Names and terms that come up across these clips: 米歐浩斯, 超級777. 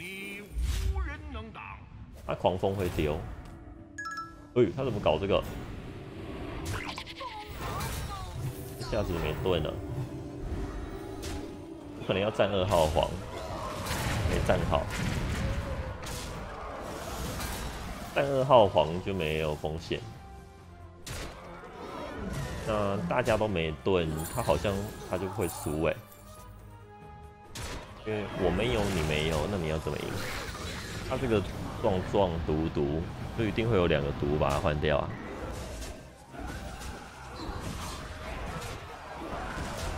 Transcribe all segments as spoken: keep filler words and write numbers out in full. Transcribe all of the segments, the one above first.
你无人能挡。他狂风会丢。哎、欸，他怎么搞这个？一下子没盾了，我可能要站二号黄，没站好。站二号黄就没有风险。那大家都没盾，他好像他就会输哎、欸。 因为我没有，你没有，那你要怎么赢？他这个撞撞毒毒，就一定会有两个毒把它换掉啊！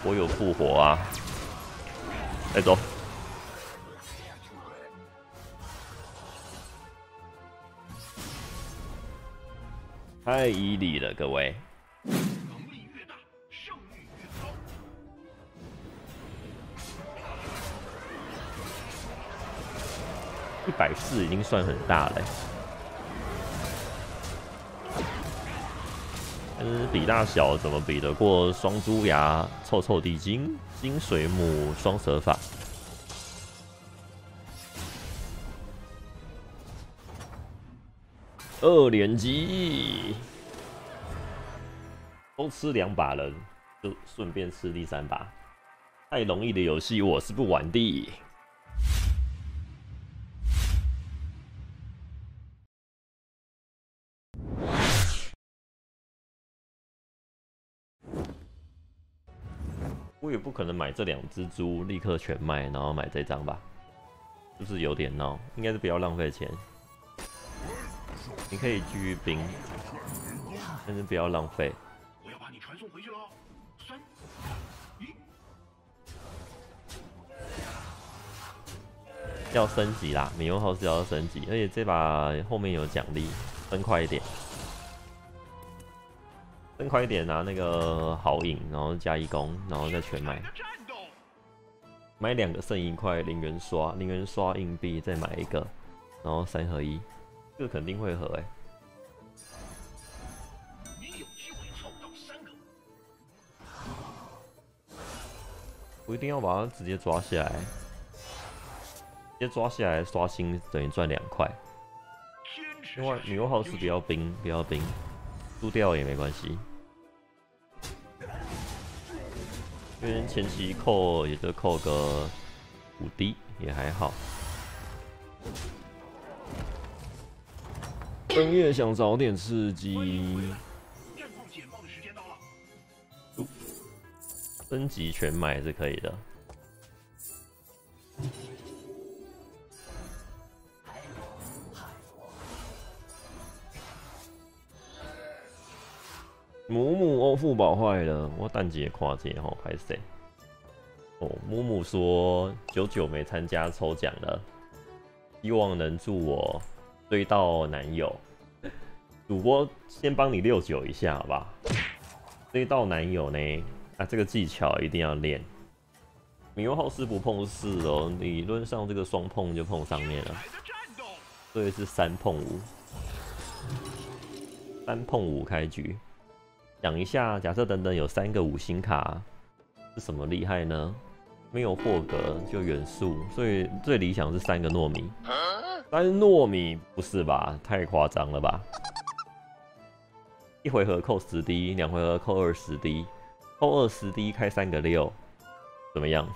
我有复活啊！哎、欸，走！太以理了，各位。 一百四已经算很大了、欸，但是比大小怎么比得过双猪牙、臭臭地精、金水母、双蛇法？二连击，都吃两把人，就顺便吃第三把。太容易的游戏我是不玩的。 我也不可能买这两只猪立刻全卖，然后买这张吧，就是有点闹，应该是不要浪费钱。你可以继续冰，但是不要浪费。我要把你传送回去了，三一，要升级啦！米用后是要升级，而且这把后面有奖励，升快一点，升快一点拿那个好影，然后加一攻，然后再全买，买两个剩一块零元刷，零元刷硬币再买一个，然后三合一，这个肯定会合哎、欸。我一定要把它直接抓下来，直接抓下来刷新等于赚两块。另外，女巫号是不要冰，不要冰。 输掉也没关系，因为前期扣也就扣个五滴，也还好。深夜想找点刺激，升级全买是可以的。母母欧付宝坏了，我蛋姐跨界吼，还是谁？哦，母母说久久没参加抽奖了，希望能祝我追到男友。主播先帮你六九一下，好吧？追到男友呢，啊，这个技巧一定要练。米优好事不碰事哦，理论上这个双碰就碰上面了，所以是三碰五，三碰五开局。 讲一下，假设等等有三个五星卡，是什么厉害呢？没有霍格就元素，所以最理想是三个糯米。三糯米不是吧？太夸张了吧！一回合扣十滴，两回合扣二十滴，扣二十滴开三个六，怎么样？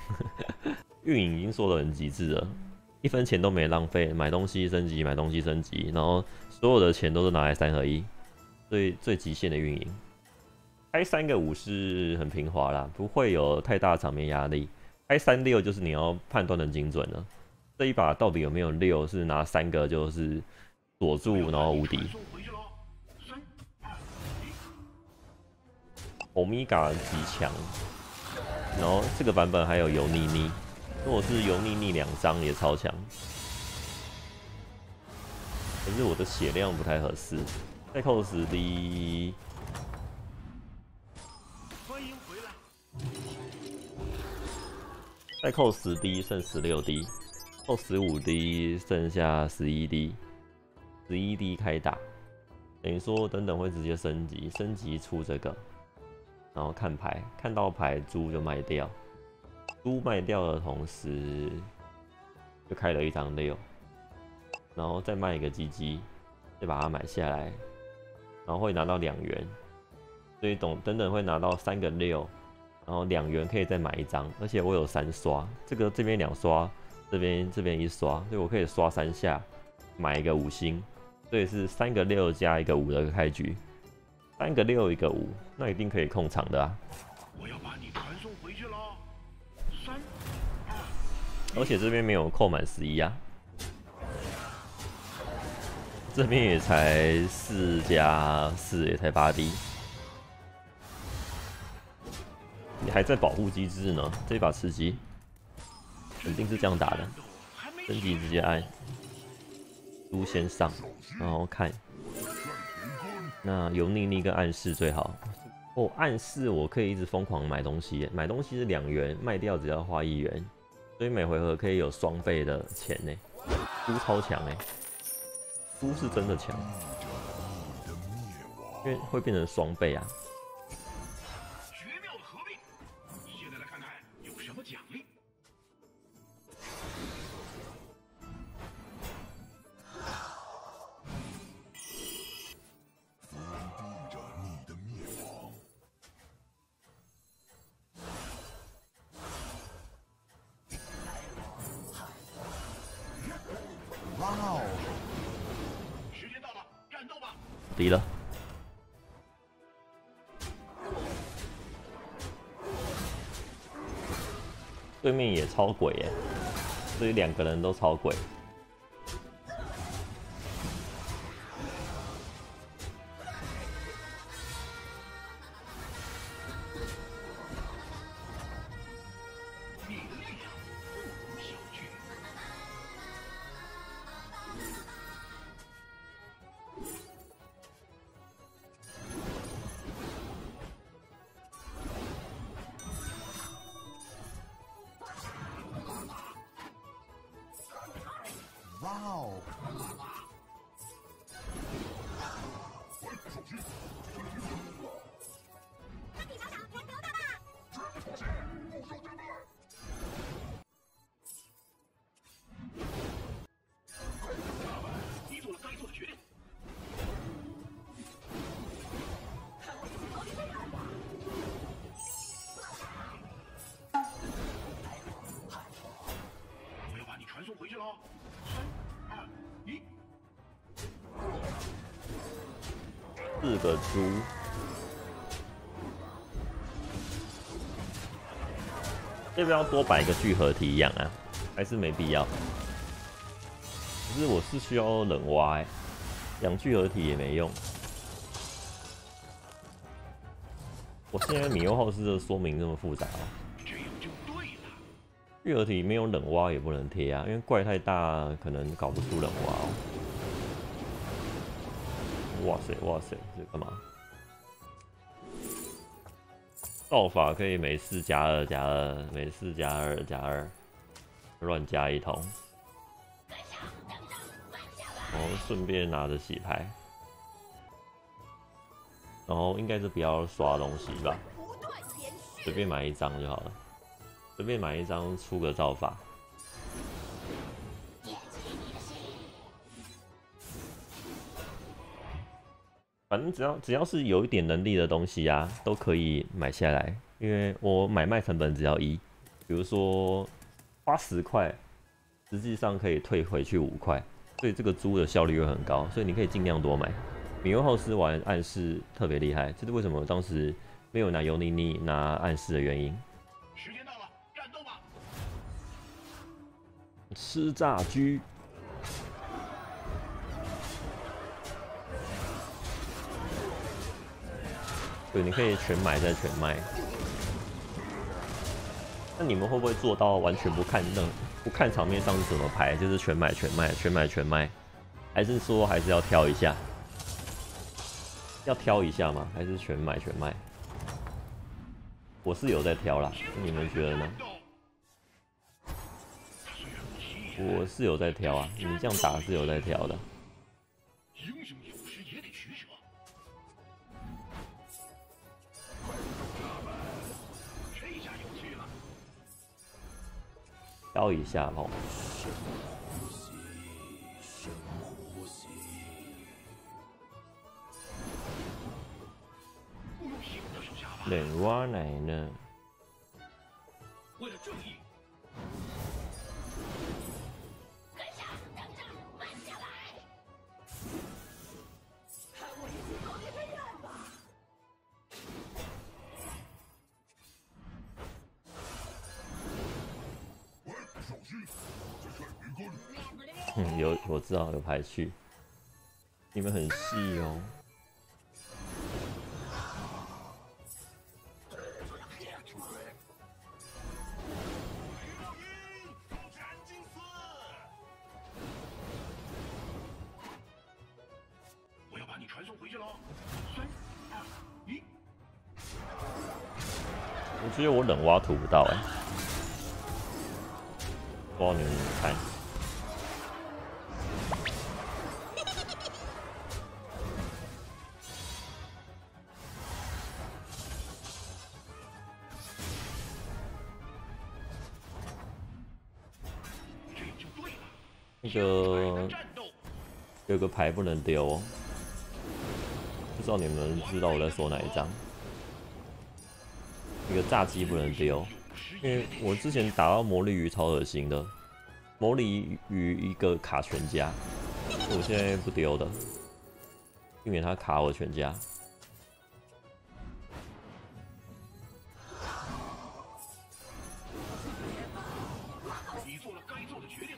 运营已经说得很极致了，一分钱都没浪费，买东西升级，买东西升级，然后所有的钱都是拿来三合一，最最极限的运营。 开三个五是很平滑啦，不会有太大场面压力。开三六就是你要判断的精准了。这一把到底有没有六？是拿三个就是锁住，然后无敌。欧米伽极强，然后这个版本还有油腻腻，如果是油腻腻两张也超强。可是我的血量不太合适，再扣十滴。 再扣十滴，剩十六滴；扣十五滴，剩下十一滴。十一滴开打，等于说等等会直接升级，升级出这个，然后看牌，看到牌猪就卖掉。猪卖掉的同时，就开了一张六，然后再卖一个鸡鸡，再把它买下来，然后会拿到两元，所以总等等会拿到三个六，然后两元可以再买一张，而且我有三刷，这个这边两刷，这边这边一刷，所以我可以刷三下买一个五星，所以是三个六加一个五的开局，三个六一个五，那一定可以控场的啊！我要把你传送回去了，三。 而且这边没有扣满十一啊，这边也才四加四，也才八 D， 你还在保护机制呢，这把吃鸡肯定是这样打的，升级直接按猪先上，然后看，那油腻腻跟暗示最好哦，暗示我可以一直疯狂买东西，买东西是两元，卖掉只要花一元。 所以每回合可以有双倍的钱呢，猪超强哎，猪是真的强，因为会变成双倍啊。绝妙的合并，现在来看看有什么奖励。伏笔着你的灭亡。 敌了，对面也超鬼耶，所以两个人都超鬼。四个猪，要不要多摆一个聚合体养啊？还是没必要？可是我是需要冷挖哎、欸，养聚合体也没用。我现在米欧浩斯的说明这么复杂、啊。 聚合体没有冷挖也不能贴啊，因为怪太大，可能搞不出冷挖哦。哇塞哇塞，这干嘛？道法可以每四加二加二，每四加二加二，乱加一桶。然后顺便拿着洗牌，然后应该是不要刷东西吧，随便买一张就好了。 随便买一张，出个造法。反正只要只要是有一点能力的东西啊，都可以买下来，因为我买卖成本只要一。比如说花十块，实际上可以退回去五块，所以这个猪的效率会很高，所以你可以尽量多买。米欧浩斯玩暗示特别厉害，这是为什么当时没有拿尤妮妮拿暗示的原因。 吃炸鸡，对，你可以全买再全卖。那你们会不会做到完全不看那不看场面上是什么牌，就是全买全卖，全买全卖？还是说还是要挑一下？要挑一下吗？还是全买全卖？我是有在挑啦，你们觉得呢？ 我是有在挑啊，你这样打是有在挑的。英雄有时也得取舍。这下有趣了。挑一下炮。深呼吸，深呼吸。人挖来呢？为了正义。 嗯，有我知道有排序，你们很细哦。我要把你传送回去了。三二一。我觉得我冷挖土不到哎、欸。 不知道你们怎么看？那个有个牌不能丢、哦，不知道你们知道我在说哪一张？那个炸鸡不能丢。 因为我之前打到魔力鱼超恶心的，魔力鱼一个卡全家，我现在不丢的，避免它卡我全家。你做了该做的决定。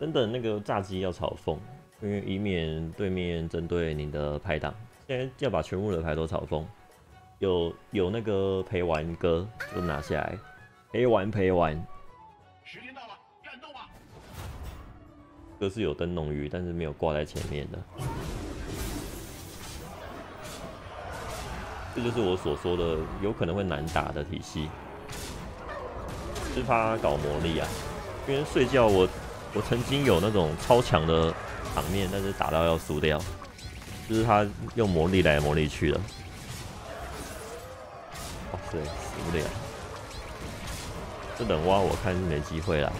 等等，那个炸鸡要嘲讽，因为以免对面针对你的排档。现在要把全部的牌都嘲讽。有有那个陪玩哥就拿下来，陪玩陪玩。时间到了，战斗吧！这是有灯笼鱼，但是没有挂在前面的。这就是我所说的有可能会难打的体系，是怕搞魔力啊。因为睡觉我。 我曾经有那种超强的场面，但是打到要输掉，就是他用魔力来魔力去了。哇塞，无聊！这冷挖我看是没机会啦。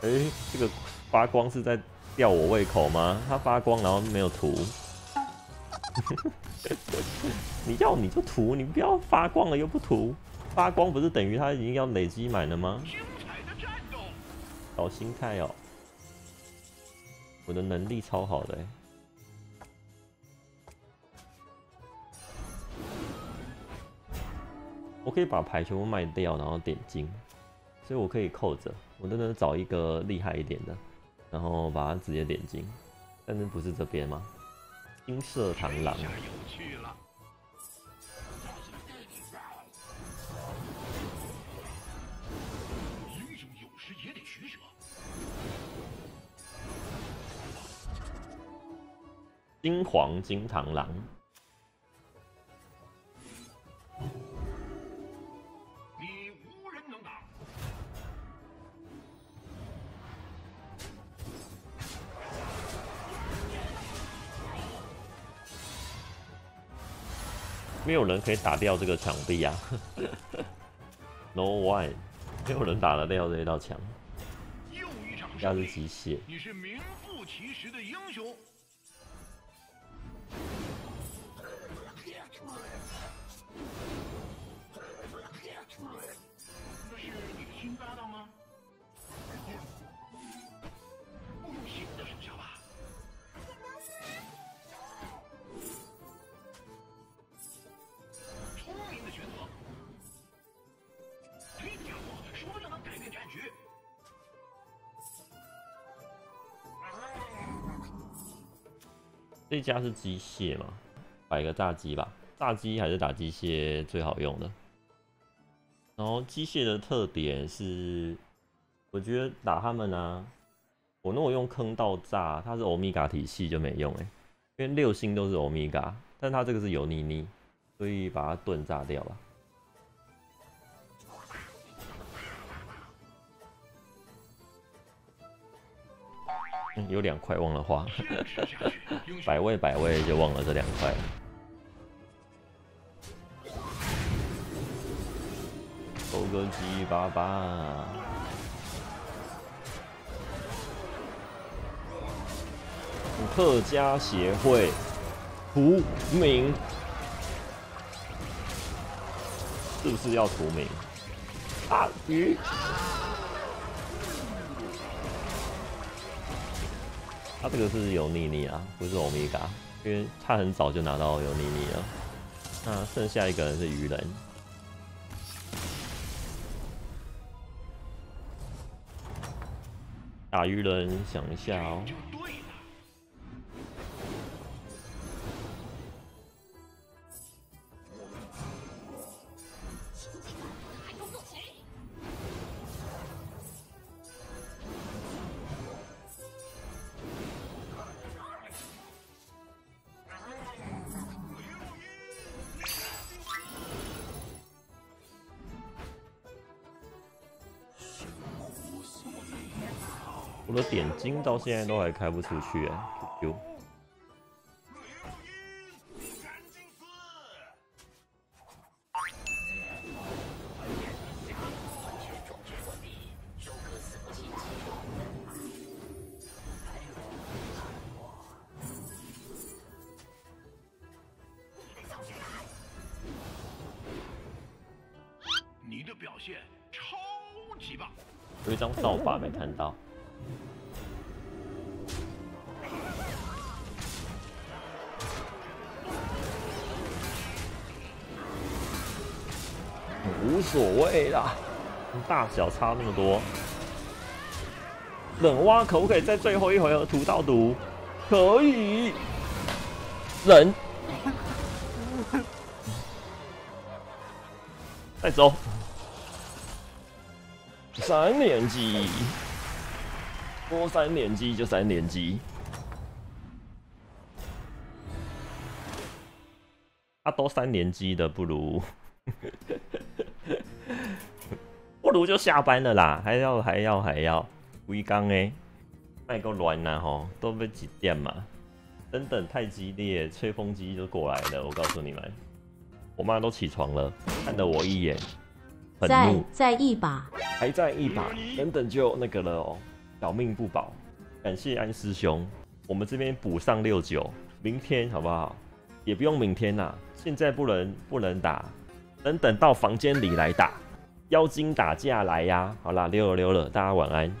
哎、欸，这个发光是在吊我胃口吗？他发光然后没有涂。你要你就涂，你不要发光了又不涂。发光不是等于他已经要累积满了吗？ 搞心态哦，我的能力超好的、欸。我可以把牌全部卖掉，然后点金，所以我可以扣着。我真的找一个厉害一点的，然后把它直接点金，但是不是这边吗？金色螳螂。 金黄金螳螂，你无人能挡。没有人可以打掉这个墙壁啊！No one， 没有人打得掉这一道墙。又一场胜利，极限。你是名副其实的英雄。 那是你的新搭档吗？不行的手下吧。聪明的选择。这家伙说就能改变战局。这家是机械吗？摆个炸鸡吧。 炸鸡还是打机械最好用的。然后机械的特点是，我觉得打他们啊，我如果用坑道炸，它是欧米伽体系就没用哎、欸，因为六星都是欧米伽，但它这个是油腻腻，所以把它盾炸掉吧。嗯、有两块忘了花，百位百位就忘了这两块。 猴哥鸡巴巴，客家协会图名，是不是要图名？啊鱼！他这个是有妮妮啊，不是欧米伽，因为他很早就拿到有妮妮了。那剩下一个人是鱼人。 打鱼人，想一下哦。我的点睛到现在都还开不出去哎、欸，丢！你的表现超级棒！有一张扫把没看到。 无所谓啦，大小差那么多。冷蛙可不可以在最后一回合涂到毒？可以。忍。再走。三连击，多三连击就三连击。啊，都三连击的，不如。不如就下班了啦，还要还要还要，龟缸哎，卖够乱啦吼，都被几点嘛？等等太激烈，吹风机就过来了。我告诉你们，我妈都起床了，看了我一眼，很怒，再一把，还再一把，等等就那个了哦、喔，小命不保。感谢安师兄，我们这边补上六九，明天好不好？也不用明天啦，现在不能不能打，等等到房间里来打。 妖精打架来呀、啊！好啦，溜了溜了，大家晚安。